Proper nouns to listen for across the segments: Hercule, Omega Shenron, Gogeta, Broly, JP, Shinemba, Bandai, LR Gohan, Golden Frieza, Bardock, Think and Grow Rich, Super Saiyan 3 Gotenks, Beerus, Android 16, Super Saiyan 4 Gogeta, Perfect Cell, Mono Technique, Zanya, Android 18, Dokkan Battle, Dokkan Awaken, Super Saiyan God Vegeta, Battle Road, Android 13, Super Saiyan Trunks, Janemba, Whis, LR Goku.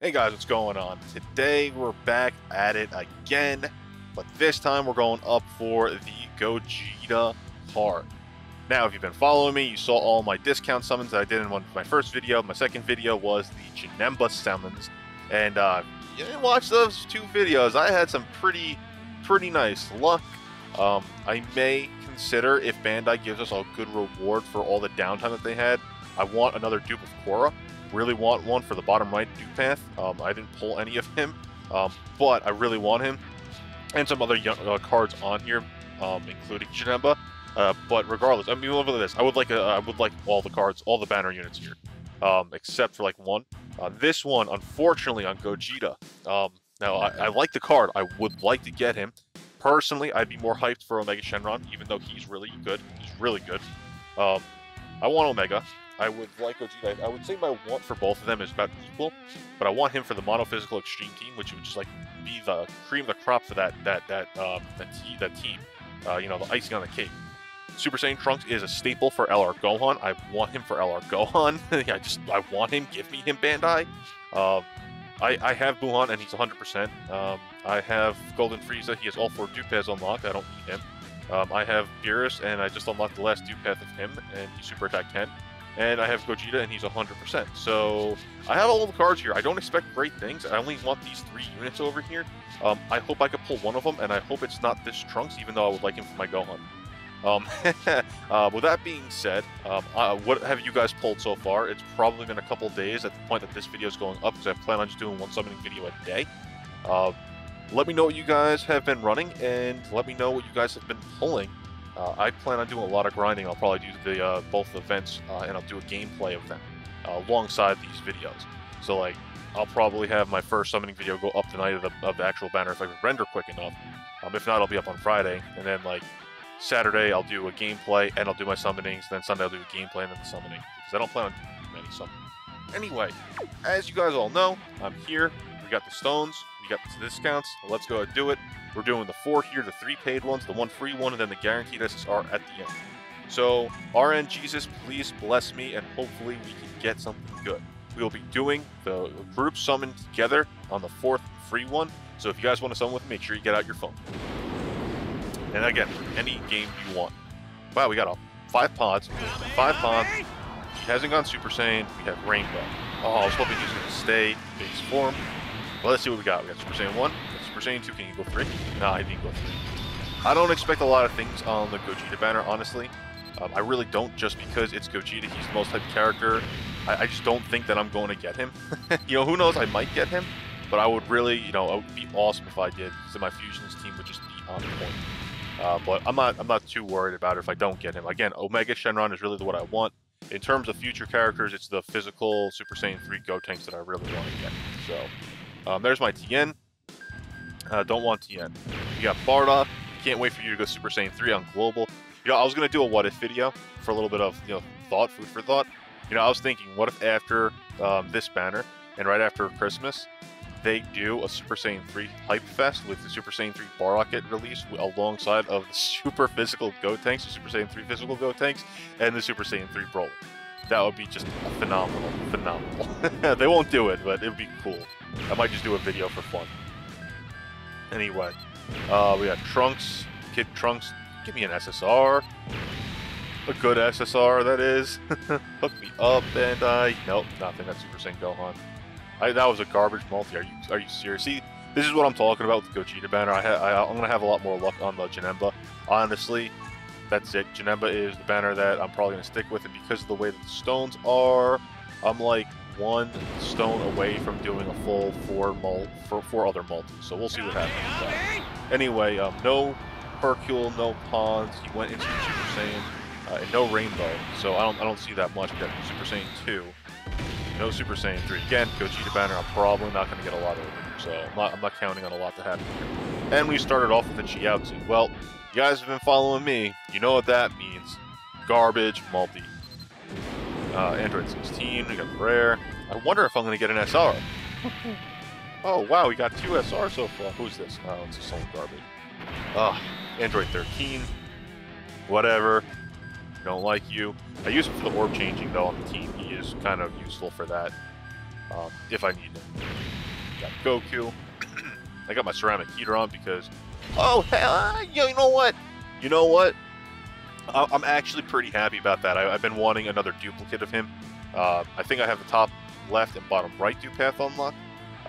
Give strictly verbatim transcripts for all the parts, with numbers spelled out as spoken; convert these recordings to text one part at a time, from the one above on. Hey guys, what's going on? Today we're back at it again, but this time we're going up for the Gogeta card. Now, if you've been following me, you saw all my discount summons that I did in one my first video. My second video was the Janemba summons, and uh, you didn't watch those two videos. I had some pretty, pretty nice luck. Um, I may consider if Bandai gives us a good reward for all the downtime that they had. I want another dupe of Korra. Really want one for the bottom right dupe path. Um, I didn't pull any of him, um, but I really want him, and some other young, uh, cards on here, um, including Shinemba. Uh, but regardless, I mean, look at this. I would like a, I would like all the cards, all the banner units here, um, except for like one. Uh, this one, unfortunately, on Gogeta. Um, now I, I like the card. I would like to get him personally. I'd be more hyped for Omega Shenron, even though he's really good. He's really good. Um, I want Omega. I would like Gogeta. I would say my want for both of them is about equal, but I want him for the Monophysical Extreme team, which would just like be the cream of the crop for that that that um, that, te that team. Uh, you know, the icing on the cake. Super Saiyan Trunks is a staple for L R Gohan. I want him for L R Gohan. I just I want him. Give me him, Bandai. Uh, I I have Buuhan and he's one hundred percent. Um, I have Golden Frieza. He has all four dupe paths unlocked. I don't need him. Um, I have Beerus and I just unlocked the last dupe path of him and he super attack ten. And I have Gogeta, and he's one hundred percent. So, I have all the cards here. I don't expect great things. I only want these three units over here. Um, I hope I can pull one of them, and I hope it's not this Trunks, even though I would like him for my Gohan. Um, uh, with that being said, um, uh, what have you guys pulled so far? It's probably been a couple days at the point that this video is going up, because I plan on just doing one summoning video a day. Uh, let me know what you guys have been running, and let me know what you guys have been pulling. Uh, I plan on doing a lot of grinding. I'll probably do the uh, both events, uh, and I'll do a gameplay of them uh, alongside these videos. So, like, I'll probably have my first summoning video go up the night of the, of the actual banner if I can render quick enough. Um, if not, I'll be up on Friday, and then, like, Saturday I'll do a gameplay, and I'll do my summonings, then Sunday I'll do a gameplay and then the summoning, because I don't plan on doing many summonings. Anyway, as you guys all know, I'm here. We got the stones. We got the discounts. Let's go and do it. We're doing the four here, the three paid ones, the one free one, and then the guaranteed S S R at the end. So, R N Jesus, please bless me, and hopefully we can get something good. We will be doing the group summon together on the fourth free one. So if you guys want to summon with me, make sure you get out your phone. And again, any game you want. Wow, we got all five pods. Five pods. He hasn't gone Super Saiyan. We have Rainbow. Oh, I was hoping he was going to stay base form. Well, let's see what we got. We got Super Saiyan one, Super Saiyan two. Can you go three? Nah, I didn't go three. I don't expect a lot of things on the Gogeta banner, honestly. Um, I really don't, just because it's Gogeta. He's the most hyped character. I, I just don't think that I'm going to get him. You know, who knows? I might get him, but I would really, you know, it would be awesome if I did. So my fusions team would just be on point. Uh, but I'm not, I'm not too worried about it if I don't get him. Again, Omega Shenron is really what I want. In terms of future characters, it's the physical Super Saiyan three Gotenks that I really want to get. So. Um, there's my T N. Uh, don't want T N. You got Bardock. Can't wait for you to go Super Saiyan three on Global. You know, I was going to do a what if video for a little bit of, you know, thought, food for thought. You know, I was thinking, what if after um, this banner and right after Christmas, they do a Super Saiyan three Hype Fest with the Super Saiyan three Bardock release alongside of the Super Physical Gotenks, the Super Saiyan three Physical Gotenks, and the Super Saiyan three Broly. That would be just phenomenal, phenomenal. They won't do it, but it would be cool. I might just do a video for fun. Anyway, uh, we got Trunks, Kid Trunks. Give me an S S R. A good S S R, that is. Hook me up, and I... Nope, nothing. That's Super Saiyan Gohan. I, that was a garbage multi. Are you are you serious? See, this is what I'm talking about with the Gogeta banner. I, ha I I'm going to have a lot more luck on the Janemba. Honestly, that's it. Janemba is the banner that I'm probably going to stick with, and because of the way that the stones are, I'm like... one stone away from doing a full four mul for four other multis, so we'll see what happens. But anyway, um, no Hercule, no Pons. He went into Super Saiyan, uh, and no Rainbow, so I don't I don't see that much. But Super Saiyan two, no Super Saiyan three. Again, Gogeta banner. I'm probably not going to get a lot of it, so I'm not, I'm not counting on a lot to happen here. And we started off with the Chiaotzu. Well, you guys have been following me. You know what that means? Garbage multi. Uh, Android sixteen, we got the rare. I wonder if I'm going to get an S R. Oh, wow, we got two S R so far. Who's this? Oh, it's just some garbage. Uh, Android thirteen. whatever. Don't like you. I use him for the orb changing though on the team. He is kind of useful for that. Um, if I need him. Got Goku. I got my ceramic heater on because, oh hell, you know what? You know what? I'm actually pretty happy about that. I've been wanting another duplicate of him. Uh, I think I have the top left and bottom right Dewpath unlocked.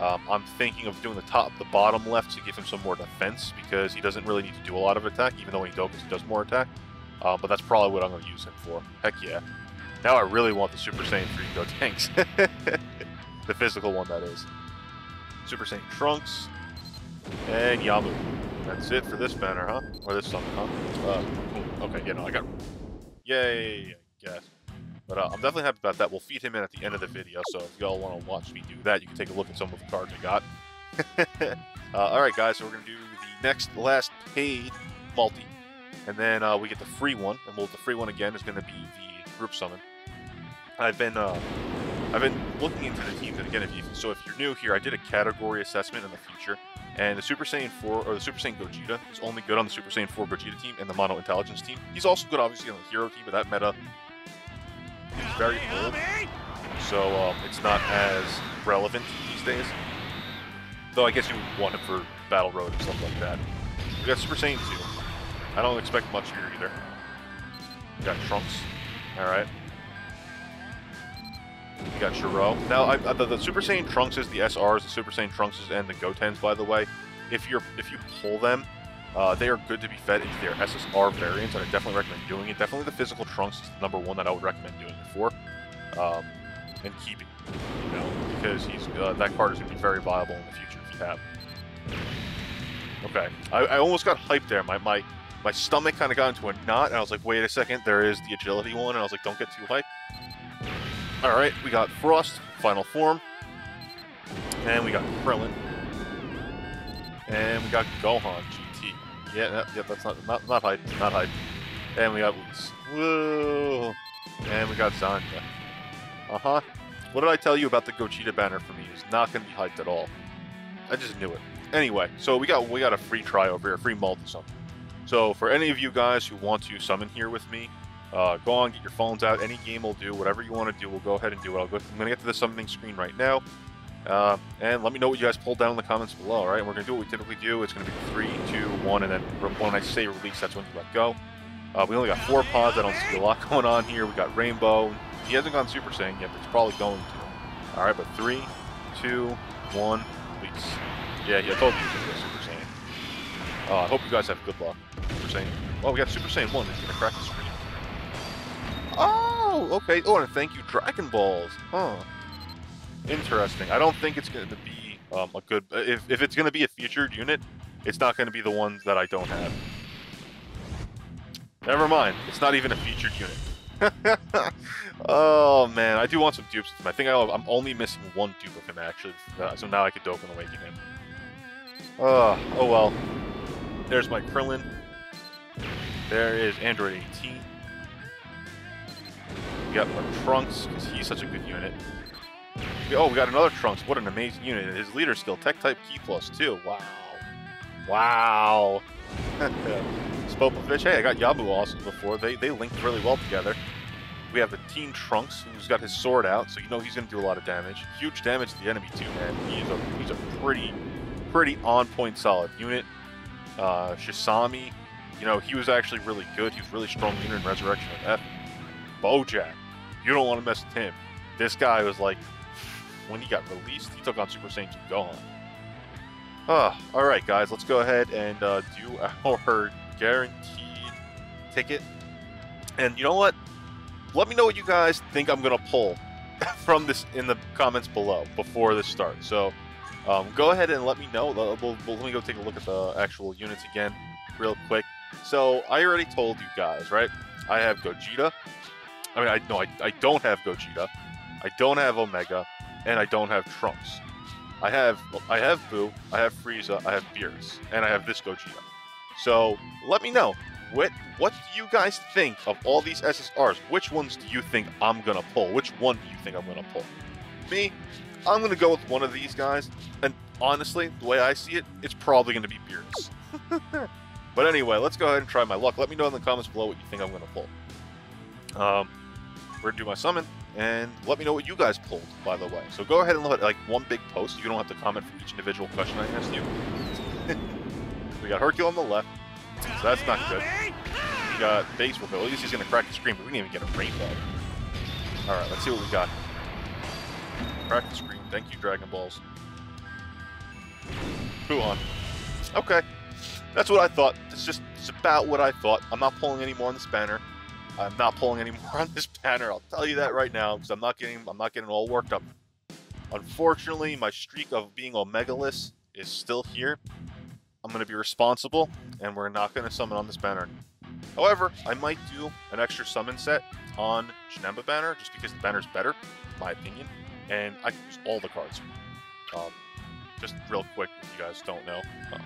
Um, I'm thinking of doing the top, the bottom left to give him some more defense because he doesn't really need to do a lot of attack, even though when he Dokens, he does more attack. Uh, but that's probably what I'm going to use him for. Heck yeah. Now I really want the Super Saiyan three Gotenks. The physical one, that is. Super Saiyan Trunks. And Yamu. That's it for this banner, huh? Or this something, huh? Uh, oh, okay, yeah, no, I got... Yay, I guess. But uh, I'm definitely happy about that. We'll feed him in at the end of the video, so if y'all want to watch me do that, you can take a look at some of the cards I got. uh, Alright, guys, so we're going to do the next last paid multi. And then uh, we get the free one, and we'll, the free one again is going to be the group summon. I've been uh, I've been looking into the teams, and again, if you, so if you're new here, I did a category assessment in the future, and the Super Saiyan four, or the Super Saiyan Gogeta, is only good on the Super Saiyan four Gogeta team and the Mono Intelligence team. He's also good, obviously, on the Hero team, but that meta is very old, so um, it's not as relevant these days. Though I guess you want it for Battle Road and stuff like that. We got Super Saiyan two. I don't expect much here either. We got Trunks. Alright. We got Shiro. Now, I, I, the, the Super Saiyan Trunks is the S Rs, the Super Saiyan Trunks is, and the Gotens, by the way. If you're if you pull them, uh, they are good to be fed into their S S R variants, and I definitely recommend doing it. Definitely the physical Trunks is the number one that I would recommend doing it for. Um, and keeping, you know, because he's uh, that card is going to be very viable in the future if you have. Okay. I, I almost got hyped there. My... my My stomach kind of got into a knot, and I was like, wait a second, there is the agility one, and I was like, don't get too hyped. Alright, we got Frost, final form. And we got Krillin. And we got Gohan, G T. Yeah, that, yeah that's not, not, not hyped, not hyped. And we got Whis. Whoa. And we got Zanya. Uh-huh. What did I tell you about the Gogeta banner for me? It's not going to be hyped at all. I just knew it. Anyway, so we got we got a free try over here, a free multi-something. So for any of you guys who want to summon here with me, uh, go on, get your phones out. Any game will do. Whatever you want to do, we'll go ahead and do it. I'll go, I'm going to get to the summoning screen right now. Uh, and let me know what you guys pulled down in the comments below, all right? And we're going to do what we typically do. It's going to be three, two, one, and then when I say release, that's when you let go. Uh, we only got four pods. I don't see a lot going on here. We got Rainbow. He hasn't gone Super Saiyan yet, but he's probably going to. All right, but three, two, one, release. Yeah, yeah, I told you he was going to go Super Saiyan. Uh, I hope you guys have good luck. Super Saiyan. Oh, we got Super Saiyan one. He's going to crack the screen. Oh, okay. Oh, and thank you, Dragon Balls. Huh. Interesting. I don't think it's going to be um, a good... If, if it's going to be a featured unit, it's not going to be the ones that I don't have. Never mind. It's not even a featured unit. Oh, man. I do want some dupes. I think I'll, I'm only missing one dupe of him, actually. Uh, so now I could Doken Awaken him. Uh, oh, well. There's my Krillin. There is Android eighteen. We got my Trunks, because he's such a good unit. We, oh, we got another Trunks. What an amazing unit. His leader skill, Tech Type Key Plus two. Wow. Wow. Spopovish. Hey, I got Yabu also before. They, they linked really well together. We have the Teen Trunks, who's got his sword out, so you know he's going to do a lot of damage. Huge damage to the enemy, too, man. He's a, he's a pretty, pretty on-point solid unit. Uh, Shisami, you know, he was actually really good. He was really strong unit in Resurrection of F. Bojack, you don't want to mess with him. This guy was like, when he got released, he took on Super Saiyan two Gohan. Uh, Alright guys, let's go ahead and uh, do our guaranteed ticket. And you know what? Let me know what you guys think I'm going to pull from this in the comments below before this starts. So... Um, go ahead and let me know. We'll, we'll, let me go take a look at the actual units again real quick. So I already told you guys, right? I have Gogeta. I mean, I no, I, I don't have Gogeta. I don't have Omega, and I don't have Trunks. I have I have Buu, I have Frieza, I have Beerus, and I have this Gogeta. So let me know. What, what do you guys think of all these S S Rs? Which ones do you think I'm going to pull? Which one do you think I'm going to pull? Me? I'm going to go with one of these guys, and honestly, the way I see it, it's probably going to be Beerus. But anyway, let's go ahead and try my luck. Let me know in the comments below what you think I'm going to pull. Um, we're going to do my summon, and let me know what you guys pulled, by the way. So go ahead and look at like one big post. You don't have to comment for each individual question I asked you. We got Hercule on the left, so that's not good. We got base reveal. At least he's going to crack the screen, but we didn't even get a rainbow. All right, let's see what we got. Crack the screen. Thank you, Dragon Balls. Buuhan. Okay. That's what I thought. It's just it's about what I thought. I'm not pulling any more on this banner. I'm not pulling any more on this banner. I'll tell you that right now, because I'm not getting I'm not getting all worked up. Unfortunately, my streak of being Omegaless is still here. I'm gonna be responsible, and we're not gonna summon on this banner. However, I might do an extra summon set on Shinemba banner, just because the banner's better, in my opinion. And I can use all the cards. Um, just real quick, if you guys don't know, uh,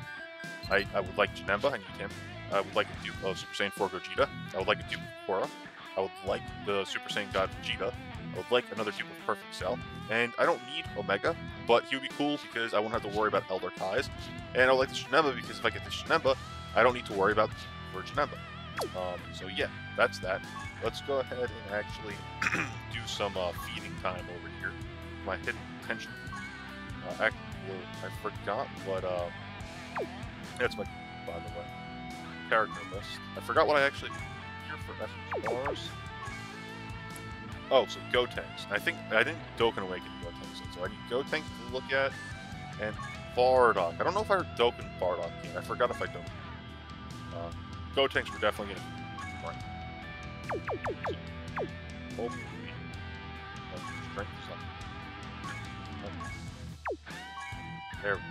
I, I would like Janemba, I need him. I would like a dupe of Super Saiyan four Gogeta. I would like a dupe of Korra. I would like the Super Saiyan God Vegeta. I would like another dupe of Perfect Cell. And I don't need Omega, but he would be cool because I won't have to worry about Elder Kai's. And I would like the Shinemba because if I get the Shinemba, I don't need to worry about for Janemba. Um, so yeah, that's that. Let's go ahead and actually do some uh, feeding time over here. My hidden potential. Uh, actually, I forgot what, uh, that's my, by the way, character list. I forgot what I actually did here for S H Rs. Oh, so Gotenks. I think, I didn't Dokken Awaken Gotenks, so I need Gotenks to look at, and Bardock. I don't know if I heard Dokken Bardock yet. I forgot if I Dokken. Uh, Gotenks were definitely going to right. Hopefully. Oh, strength is up. There we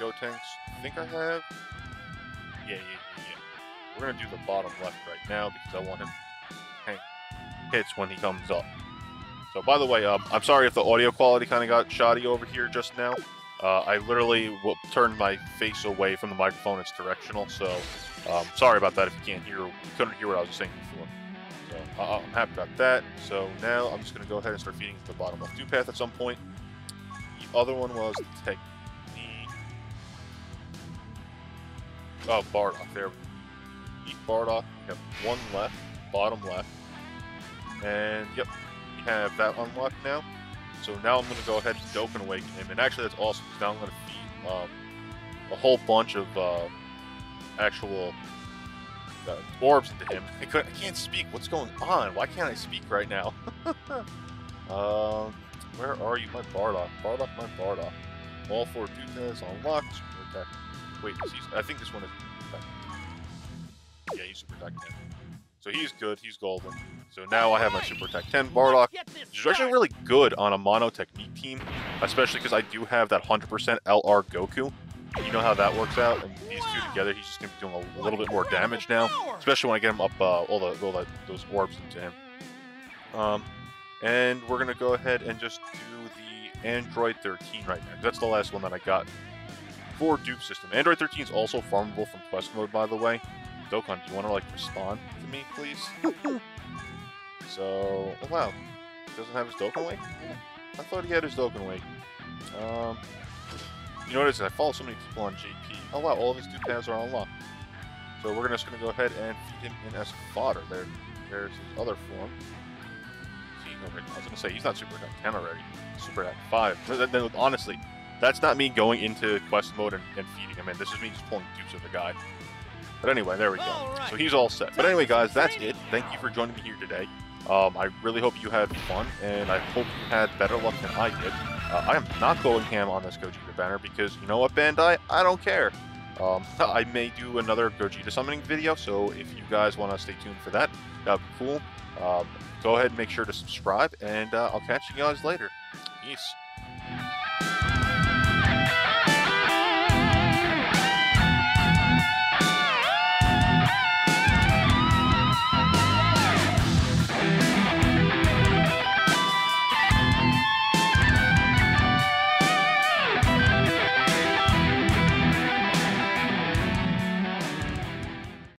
go. Gotenks. I think I have. Yeah, yeah, yeah, yeah. We're going to do the bottom left right now because I want him to hang hits when he comes up. So, by the way, um, I'm sorry if the audio quality kind of got shoddy over here just now. Uh, I literally turned my face away from the microphone. It's directional. So, um, sorry about that if you can't hear or couldn't hear what I was saying before. So, uh, I'm happy about that. So, now I'm just going to go ahead and start feeding the bottom left two path at some point. The other one was the take. Oh, Bardock, there we go. Eat Bardock, we have one left, bottom left. And, yep, we have that unlocked now. So now I'm going to go ahead and Dokken Awaken him. And actually, that's awesome, because now I'm going to feed um, a whole bunch of uh, actual uh, orbs into him. I, I can't speak. What's going on? Why can't I speak right now? uh, where are you, my Bardock? Bardock, my Bardock. All four Dutas unlocked. Attack. Wait, I think this one is super attack. Yeah, he's super attack ten. So he's good, he's golden. So now I have my super attack ten Bardock, which is actually really good on a Mono Technique team, especially because I do have that one hundred percent L R Goku. You know how that works out, and these two together, he's just going to be doing a little bit more damage now, especially when I get him up uh, all, the, all the, those orbs into him. Um, and we're going to go ahead and just do the Android thirteen right now. That's the last one that I got. For dupe system. Android thirteen is also farmable from quest mode, by the way. Dokkan, do you want to, like, respond to me, please? So, oh, wow. He doesn't have his Dokkan Wake? Yeah. I thought he had his Dokkan Wake. Um, you notice I follow so many people on J P. Oh, wow, all of his dupas are unlocked. So we're just going to go ahead and feed him in as fodder. There, there's his other form. See, no, I was going to say, he's not Super Attack ten already. Super Attack five. Then, honestly... That's not me going into quest mode and, and feeding him in. This is me just pulling dupes of the guy. But anyway, there we go. Right. So he's all set. But anyway, guys, that's it. Thank you for joining me here today. Um, I really hope you had fun, and I hope you had better luck than I did. Uh, I am not going ham on this Gogeta banner because, you know what, Bandai? I don't care. Um, I may do another Gogeta summoning video, so if you guys want to stay tuned for that, that would be cool. Um, go ahead and make sure to subscribe, and uh, I'll catch you guys later. Peace.